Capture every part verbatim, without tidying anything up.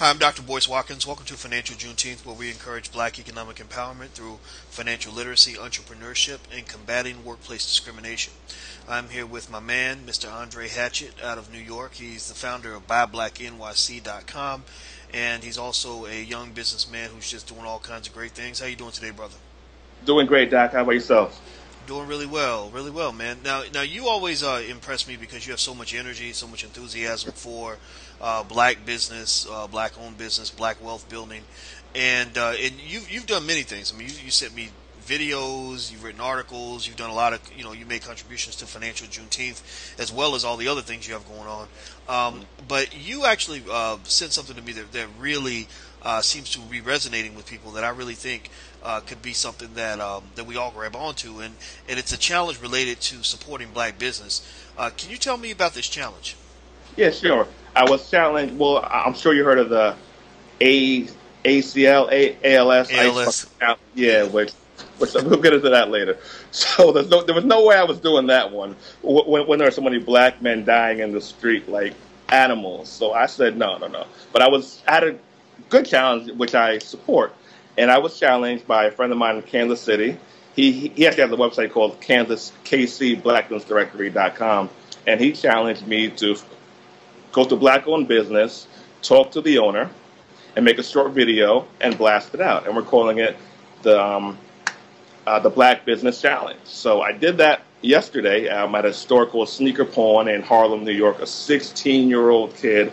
Hi, I'm Doctor Boyce Watkins. Welcome to Financial Juneteenth, where we encourage black economic empowerment through financial literacy, entrepreneurship, and combating workplace discrimination. I'm here with my man, Mister Andre Hatchett, out of New York. He's the founder of Buy Black N Y C dot com, and he's also a young businessman who's just doing all kinds of great things. How you doing today, brother? Doing great, Doc. How about yourself? Doing really well, really well, man. Now, now you always uh, impress me because you have so much energy, so much enthusiasm for uh, black business, uh, black-owned business, black wealth building, and uh, and you've you've done many things. I mean, you, you sent me videos, you've written articles, you've done a lot of, you know, you made contributions to Financial Juneteenth as well as all the other things you have going on. Um, but you actually uh, sent something to me that that really uh, seems to be resonating with people that I really think. Uh, could be something that um, that we all grab onto, and, and it's a challenge related to supporting black business. Uh, can you tell me about this challenge? Yeah, sure. I was challenged. Well, I'm sure you heard of the A C L, A L S. Yeah, which which we'll get into that later. So there's no, there was no way I was doing that one when when there are so many black men dying in the street like animals. So I said no, no, no. But I was at a good challenge, which I support. And I was challenged by a friend of mine in Kansas City. He he actually has a website called Kansas K C Black Business Directory dot com, and he challenged me to go to black-owned business, talk to the owner, and make a short video and blast it out. And we're calling it the um, uh, the Black Business Challenge. So I did that yesterday. I'm at a store called Sneaker Pawn in Harlem, New York. A sixteen-year-old kid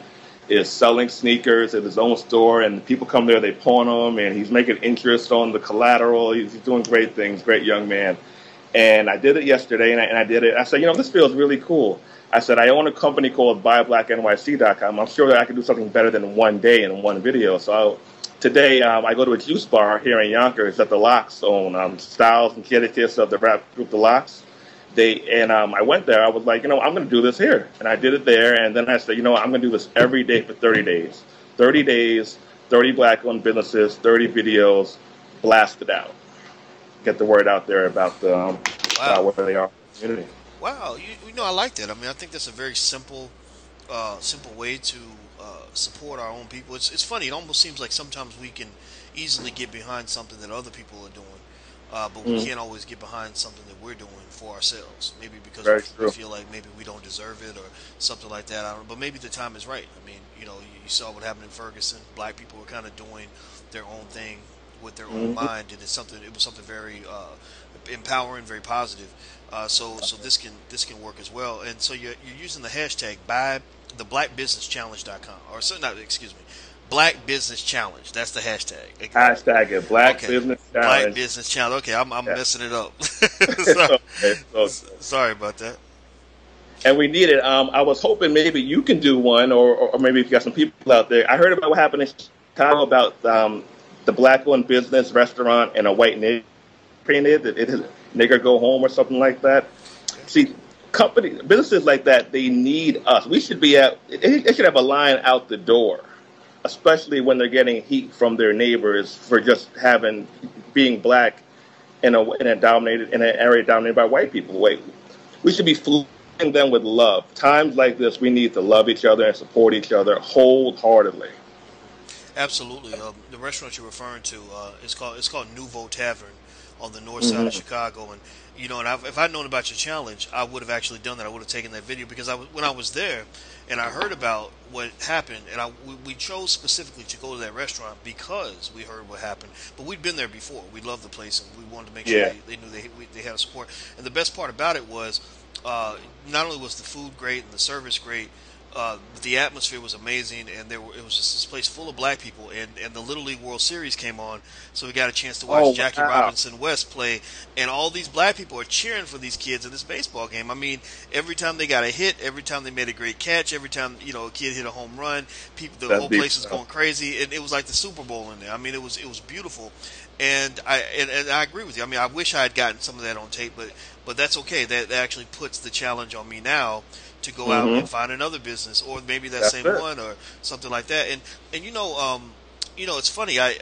is selling sneakers at his own store, and people come there, they pawn them, and he's making interest on the collateral. He's doing great things, great young man. And I did it yesterday, and I, and I did it. I said, you know, this feels really cool. I said, I own a company called Buy Black N Y C dot com. I'm sure that I can do something better than one day in one video. So I, today um, I go to a juice bar here in Yonkers that The Locks own, um, Styles and Kiedekis of the rap group The Locks. They, and um, I went there. I was like, you know, I'm going to do this here. And I did it there. And then I said, you know what, I'm going to do this every day for thirty days. thirty days, thirty black-owned businesses, thirty videos, blast it out. Get the word out there about the, um, wow. uh, where they are in the community. Wow. You, you know, I like that. I mean, I think that's a very simple, uh, simple way to uh, support our own people. It's, it's funny. It almost seems like sometimes we can easily get behind something that other people are doing. Uh, but we mm. can't always get behind something that we're doing for ourselves. Maybe because Very we true. feel like maybe we don't deserve it or something like that. I don't, but maybe the time is right. I mean, you know, you, you saw what happened in Ferguson. Black people were kind of doing their own thing with their own mm-hmm. mind, and it's something. It was something very uh, empowering, very positive. Uh, so, so this can this can work as well. And so you're you're using the hashtag buy the black business challenge dot com or so. No, excuse me. Black Business Challenge. That's the hashtag. Hashtag it. Black okay. Business Challenge. Black Business Challenge. Okay, I'm, I'm yeah. messing it up. sorry. It's okay. It's okay. sorry about that. And we need it. Um, I was hoping maybe you can do one, or, or maybe if you got some people out there. I heard about what happened in Chicago about um, the black-owned business restaurant and a white nigger painted. It is nigger go home or something like that. See, companies, businesses like that, they need us. We should be at. They should have a line out the door. Especially when they're getting heat from their neighbors for just having being black in a in a dominated in an area dominated by white people. Wait, we should be flooding them with love. Times like this, we need to love each other and support each other wholeheartedly. Absolutely. Um, the restaurant you're referring to uh, is called it's called Nouveau Tavern on the north side mm-hmm. of Chicago, and you know, and I've, if I'd known about your challenge, I would have actually done that. I would have taken that video because I was, when I was there. And I heard about what happened, and I, we, we chose specifically to go to that restaurant because we heard what happened. But we'd been there before. We loved the place, and we wanted to make sure yeah. they, they knew they, we, they had a support. And the best part about it was uh, not only was the food great and the service great, uh, but the atmosphere was amazing, and there were, it was just this place full of black people. And, and the Little League World Series came on, so we got a chance to watch oh, Jackie wow. Robinson West play. And all these black people are cheering for these kids in this baseball game. I mean, every time they got a hit, every time they made a great catch, every time, you know, a kid hit a home run, people, the That'd whole place was going crazy. And it was like the Super Bowl in there. I mean, it was it was beautiful. And I and, and I agree with you. I mean, I wish I had gotten some of that on tape, but but that's okay. That, that actually puts the challenge on me now to go out mm-hmm. and find another business, or maybe that that's same it. one, or something like that. And and you know, um, you know, it's funny. I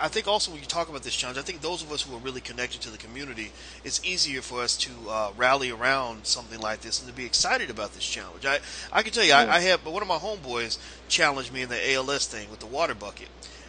I think also when you talk about this challenge, I think those of us who are really connected to the community, it's easier for us to uh, rally around something like this and to be excited about this challenge. I I can tell you, I, I had, but one of my homeboys challenged me in the A L S thing with the water bucket.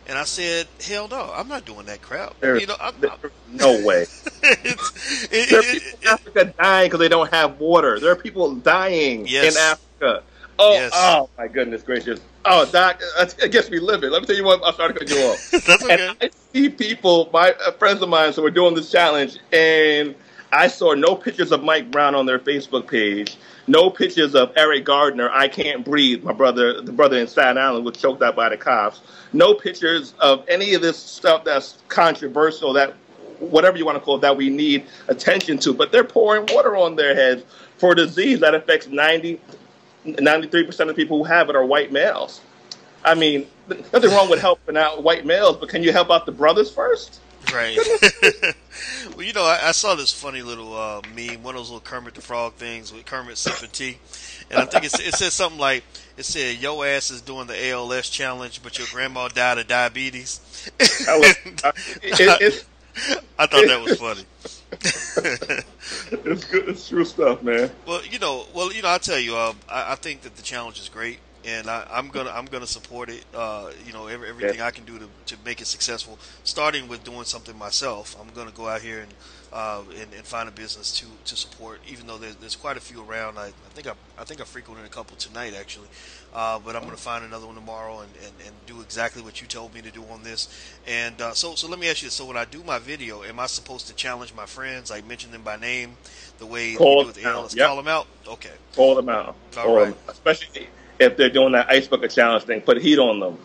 And I said, hell no, I'm not doing that crap. There's, you know, I'm, there's I'm, no way. It's, it, there are people in Africa dying because they don't have water. There are people dying yes. in Africa. Oh, yes. oh, my goodness gracious. Oh, Doc, it gets me livid. Let me tell you what, I'm starting to cut you off. That's okay. And I see people, my uh, friends of mine, so we're doing this challenge, and I saw no pictures of Mike Brown on their Facebook page, no pictures of Eric Gardner, I Can't Breathe, my brother, the brother in Staten Island was choked out by the cops, no pictures of any of this stuff that's controversial, that whatever you want to call it, that we need attention to. But they're pouring water on their heads for a disease that affects ninety, ninety-three percent of the people who have it are white males. I mean, nothing wrong with helping out white males, but can you help out the brothers first? Right. Well, you know, I, I saw this funny little uh, meme, one of those little Kermit the Frog things with Kermit sipping tea, and I think it, it said something like, it said, your ass is doing the A L S challenge, but your grandma died of diabetes. I, was, I, it, it, I thought it, that was funny. It's good. It's true stuff, man. Well, you know, well, you know, I'll tell you, uh, I, I think that the challenge is great. And I, I'm gonna I'm gonna support it. Uh, you know, every, everything yeah. I can do to to make it successful. Starting with doing something myself. I'm gonna go out here and uh, and, and find a business to, to support. Even though there's, there's quite a few around. I, I think I I think I frequented a couple tonight actually. Uh, but I'm gonna find another one tomorrow and, and, and do exactly what you told me to do on this. And uh, so so let me ask you this. So when I do my video, am I supposed to challenge my friends? Like mention them by name, the way call do with the analysts. Yep. Call them out. Okay. Call them out. All call right. Them. Especially if they're doing that ice bucket challenge thing, put heat on them.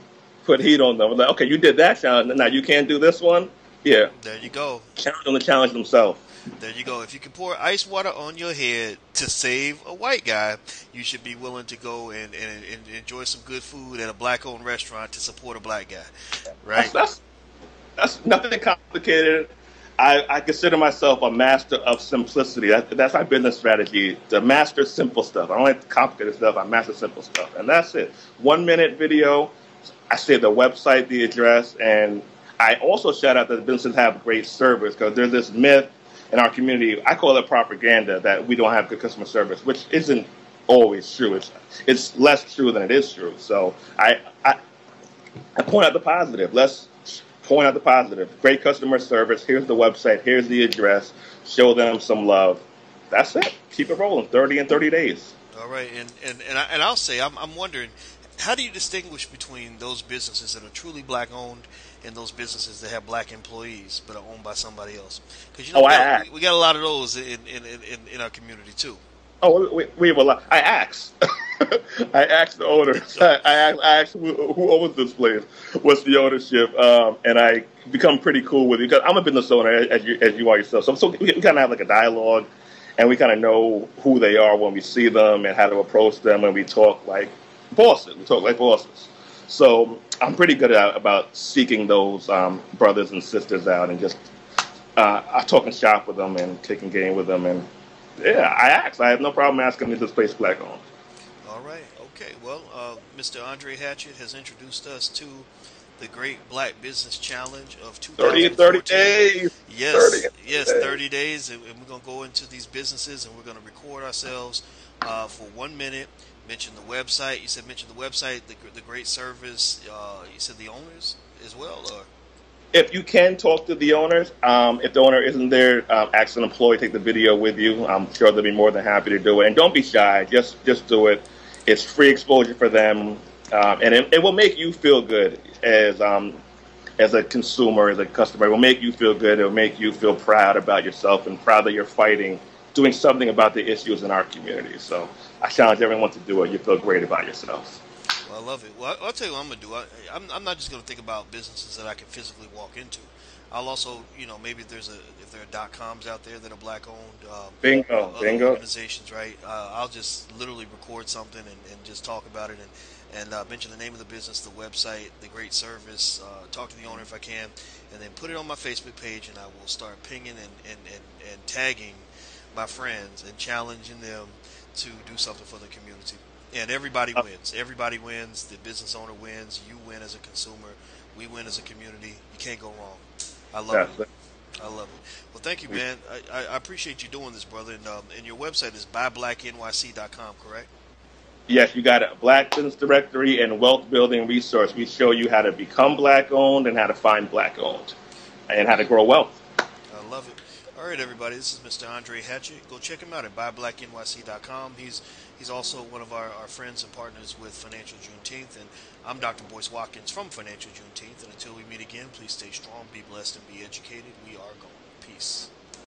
Put heat on them. Like, okay, you did that challenge. Now you can't do this one? Yeah. There you go. Challenge them to challenge themselves. There you go. If you can pour ice water on your head to save a white guy, you should be willing to go and, and, and enjoy some good food at a black-owned restaurant to support a black guy. Right? That's, that's, that's nothing complicated. I, I consider myself a master of simplicity. That, that's my business strategy, to master simple stuff. I don't like complicated stuff. I master simple stuff. And that's it. One-minute video. I say the website, the address. And I also shout out that businesses have great service because there's this myth in our community. I call it propaganda that we don't have good customer service, which isn't always true. It's, it's less true than it is true. So I, I, I point out the positive. Let's point out the positive. Great customer service. Here's the website. Here's the address. Show them some love. That's it. Keep it rolling. thirty in thirty days. All right. And and, and, I, and I'll say, I'm, I'm wondering, how do you distinguish between those businesses that are truly black-owned and those businesses that have black employees but are owned by somebody else? Because, you know, oh, we, got, I, we got a lot of those in, in, in, in our community, too. Oh, we, we have a lot. I asked. I asked the owner. I, I asked, I asked who, who owns this place. What's the ownership? Um, and I become pretty cool with it because I'm a business owner, as you, as you are yourself. So, so we, we kind of have like a dialogue, and we kind of know who they are when we see them and how to approach them, and we talk like bosses. We talk like bosses. So I'm pretty good at, about seeking those um, brothers and sisters out and just uh, I talk and shop with them and kicking game with them. And, yeah, I asked. I have no problem asking if this place black-owned. All right. Okay. Well, uh, Mister Andre Hatchett has introduced us to the Great Black Business Challenge of twenty fourteen. thirty, thirty days. Yes. thirty, yes, thirty days. And we're going to go into these businesses, and we're going to record ourselves uh, for one minute. Mention the website. You said mention the website, the, the great service. Uh, you said the owners as well? Or? If you can talk to the owners, um, if the owner isn't there, um, ask an employee, take the video with you. I'm sure they'll be more than happy to do it. And don't be shy. Just, just do it. It's free exposure for them, um, and it, it will make you feel good as um, as a consumer, as a customer. It will make you feel good. It will make you feel proud about yourself and proud that you're fighting, doing something about the issues in our community. So I challenge everyone to do it. You feel great about yourself. Well, I love it. Well, I'll tell you what I'm going to do. I, I'm, I'm not just going to think about businesses that I can physically walk into. I'll also, you know, maybe if there's a if there are dot coms out there that are black owned, um, bingo, other bingo organizations, right? Uh, I'll just literally record something and, and just talk about it and and uh, mention the name of the business, the website, the great service. Uh, talk to the owner if I can, and then put it on my Facebook page, and I will start pinging and and, and, and tagging my friends and challenging them to do something for the community. and everybody wins. Everybody wins. The business owner wins. You win as a consumer. We win as a community. You can't go wrong. I love yeah, it. But- I love it. Well, thank you, man. I, I appreciate you doing this, brother. And, um, and your website is buy black N Y C dot com, correct? Yes, you got a Black Business Directory and Wealth Building Resource. We show you how to become Black-owned and how to find Black-owned and how to grow wealth. I love it. All right, everybody, this is Mister Andre Hatchett. Go check him out at buy black N Y C dot com. He's he's also one of our, our friends and partners with Financial Juneteenth. And I'm Doctor Boyce Watkins from Financial Juneteenth. And until we meet again, please stay strong, be blessed, and be educated. We are going. Peace.